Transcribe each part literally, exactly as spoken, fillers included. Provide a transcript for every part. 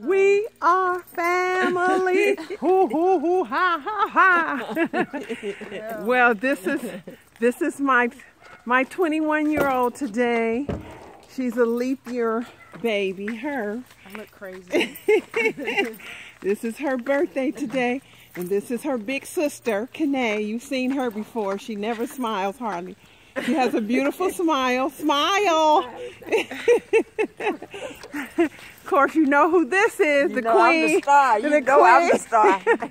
We are family. Hoo hoo hoo ha ha ha. Yeah. Well, this is this is my my twenty-one year old today. She's a leap year baby. Her. I look crazy. This is her birthday today, and this is her big sister, Kinnae. You've seen her before. She never smiles hardly. She has a beautiful smile. Smile! Of course, you know who this is, you the know queen. I'm the star. You the know queen. I'm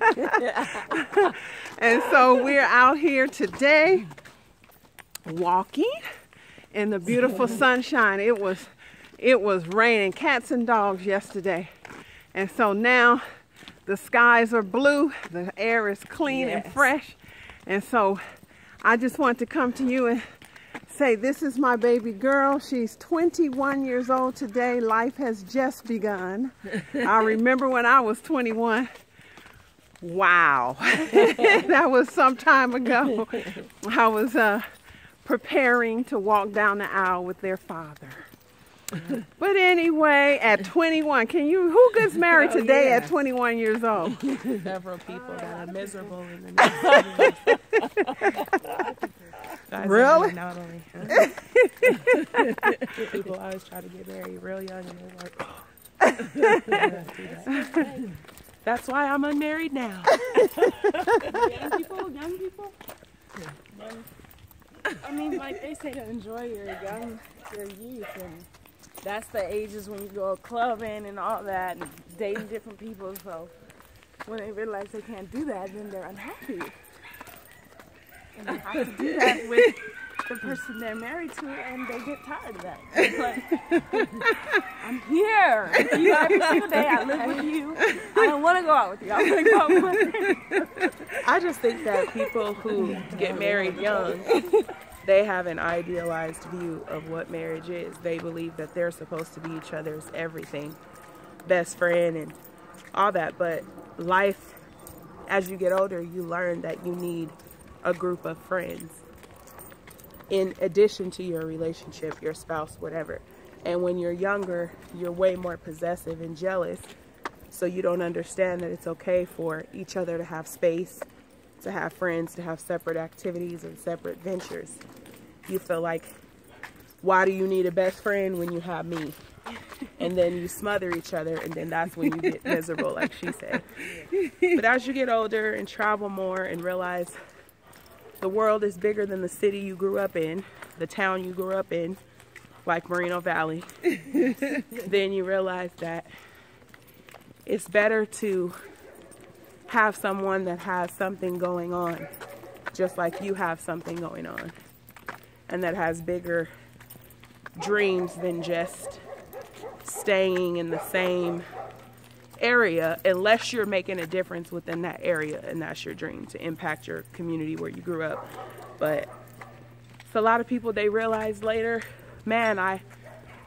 the star. And so we're out here today walking in the beautiful sunshine. It was, it was raining cats and dogs yesterday. And so now the skies are blue. The air is clean yes. and fresh. And so I just want to come to you and say this is my baby girl. She's twenty-one years old today. Life has just begun. I remember when I was twenty-one. Wow. That was some time ago. I was uh, preparing to walk down the aisle with their father. But anyway, at twenty-one, can you? Who gets married oh, today yeah. at twenty-one years old? Several people that are miserable in the next Really? Not only people always try to get married real young, and they're like, oh. That. That's why I'm unmarried now. Young people, young people. I mean, like they say, to enjoy your young, your youth. And that's the ages when you go clubbing and all that and dating different people. So when they realize they can't do that, then they're unhappy. And they have to do that with the person they're married to, and they get tired of that. It's like, I'm here. You every single day. I live with you. I don't want to go out with you. I want to go out with you. I just think that people who get married young, they have an idealized view of what marriage is. They believe that they're supposed to be each other's everything, best friend and all that. But life, as you get older, you learn that you need a group of friends in addition to your relationship, your spouse, whatever. And when you're younger, you're way more possessive and jealous. So you don't understand that it's okay for each other to have space, to have friends, to have separate activities and separate ventures. You feel like, why do you need a best friend when you have me? And then you smother each other, and then that's when you get miserable, like she said. But as you get older and travel more and realize the world is bigger than the city you grew up in, the town you grew up in, like Merino Valley, then you realize that it's better to have someone that has something going on, just like you have something going on, and that has bigger dreams than just staying in the same area, unless you're making a difference within that area, and that's your dream, to impact your community where you grew up. But for a lot of people, they realize later, man, I,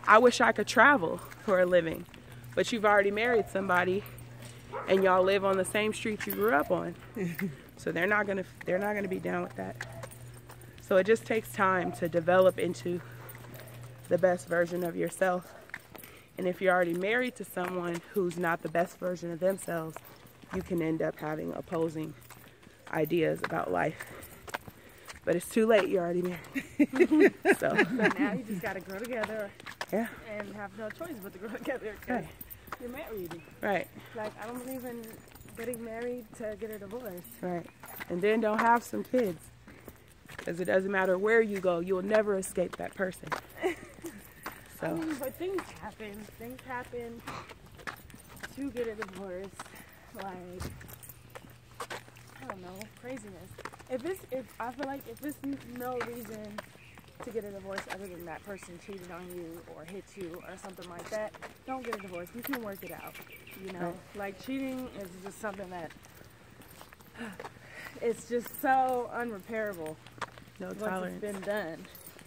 I wish I could travel for a living. But you've already married somebody, and y'all live on the same street you grew up on, so they're not gonna they're not gonna be down with that. So it just takes time to develop into the best version of yourself. And if you're already married to someone who's not the best version of themselves, you can end up having opposing ideas about life. But it's too late, you're already married. so. so now you just gotta grow together, yeah, and have no choice but to grow together. Right. You're married. Right. Like, I don't believe in getting married to get a divorce. Right. And then don't have some kids. Because it doesn't matter where you go, you'll never escape that person. So. I mean, but things happen. Things happen to get a divorce. Like, I don't know, craziness. If it's, if I feel like if there's no reason to get a divorce other than that person cheated on you or hit you or something like that, don't get a divorce. You can work it out, you know. Right. Like, cheating is just something that it's just so unrepairable. No once tolerance. Once it's been done,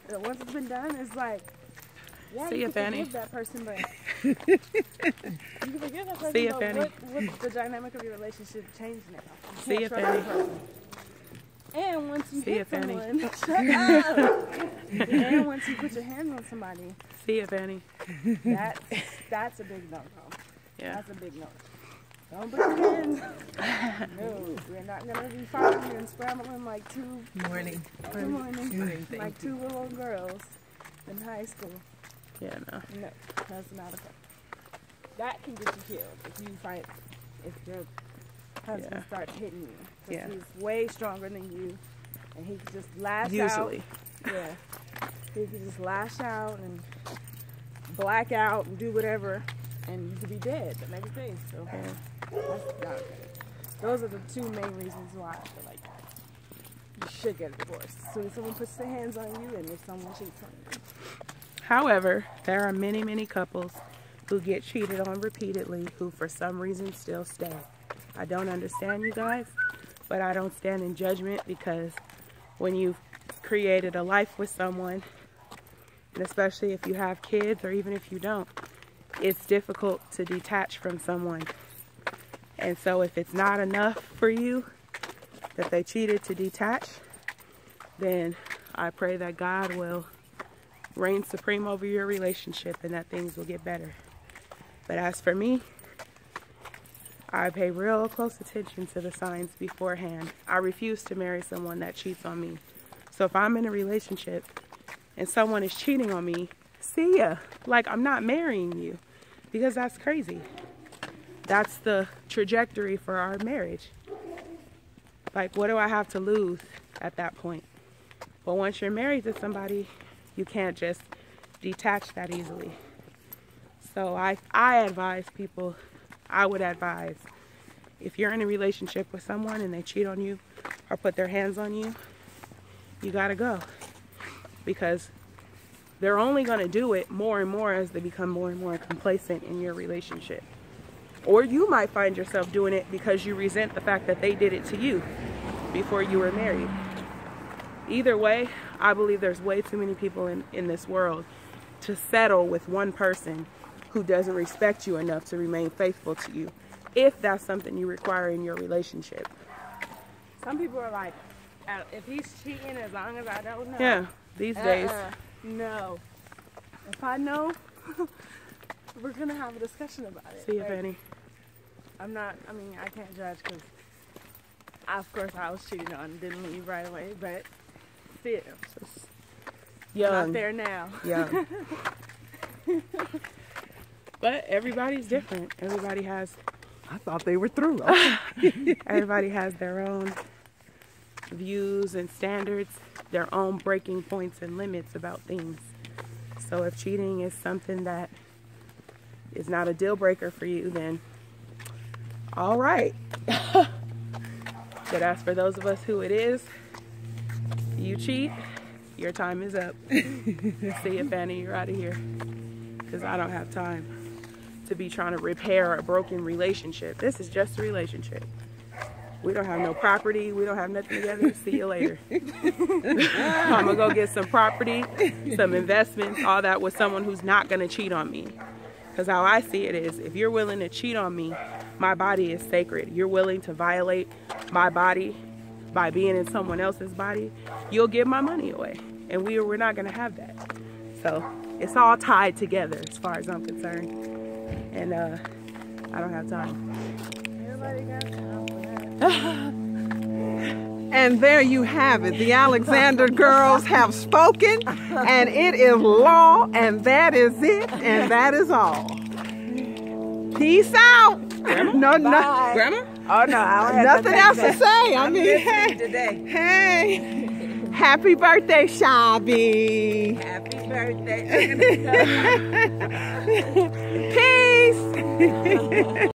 but once it's been done, it's like, yeah, see you, you can forgive that person, but you can forgive that person. See but what, what's the dynamic of your relationship change now? You see you, Fanny. And once you see hit someone, shut up. And once you put your hands on somebody, see ya, Fanny. That's that's a big no-no. Yeah. That's a big no. Don't begin. No, we're not going to be fighting and scrambling like two morning, morning, morning, morning like two little girls in high school. Yeah, no. No, that's not a fight. That can get you killed if you fight, if your husband yeah. starts hitting you. Because yeah. he's way stronger than you, and he can just lash Usually. out. Usually. Yeah. He can just lash out and black out and do whatever, and you could be dead the next day. So yeah. that's not good. Those are the two main reasons why I feel like you should get a divorce. As soon as someone puts their hands on you, and if someone cheats on you. However, there are many, many couples who get cheated on repeatedly who for some reason still stay. I don't understand you guys, but I don't stand in judgment, because when you've created a life with someone, and especially if you have kids or even if you don't, it's difficult to detach from someone. And so if it's not enough for you that they cheated to detach, then I pray that God will reign supreme over your relationship and that things will get better. But as for me, I pay real close attention to the signs beforehand. I refuse to marry someone that cheats on me. So if I'm in a relationship and someone is cheating on me, see ya. Like, I'm not marrying you, because that's crazy. That's the trajectory for our marriage. Like, what do I have to lose at that point? But once you're married to somebody, you can't just detach that easily. So I, I advise people, I would advise, if you're in a relationship with someone and they cheat on you or put their hands on you, you gotta go. Because they're only gonna do it more and more as they become more and more complacent in your relationship. Or you might find yourself doing it because you resent the fact that they did it to you before you were married. Either way, I believe there's way too many people in, in this world to settle with one person who doesn't respect you enough to remain faithful to you, if that's something you require in your relationship. Some people are like, if he's cheating, as long as I don't know. Yeah, these uh-uh. days. No. If I know, we're going to have a discussion about it. See you, Benny. I'm not, I mean, I can't judge, because of course I was cheated on, didn't leave right away, but still. Young. I'm not there now. Yeah. But everybody's different. Everybody has. I thought they were through. Everybody has their own views and standards, their own breaking points and limits about things. So if cheating is something that is not a deal breaker for you, then all right. But as for those of us who it is, you cheat, your time is up. See you, Fanny, you're out of here. Because I don't have time to be trying to repair a broken relationship. This is just a relationship. We don't have no property. We don't have nothing together. See you later. I'm going to go get some property, some investments, all that, with someone who's not going to cheat on me. Because how I see it is, if you're willing to cheat on me, my body is sacred. You're willing to violate my body by being in someone else's body, you'll give my money away. And we, we're not going to have that. So it's all tied together as far as I'm concerned. And uh, I don't have time. Everybody got time. And there you have it. The Alexander girls have spoken, and it is law, and that is it, and that is all. Peace out. Grandma? No, no. Grandma? Oh no, I don't have nothing else to say. I mean, hey, today. hey, happy birthday, Shabby. Happy birthday. Peace.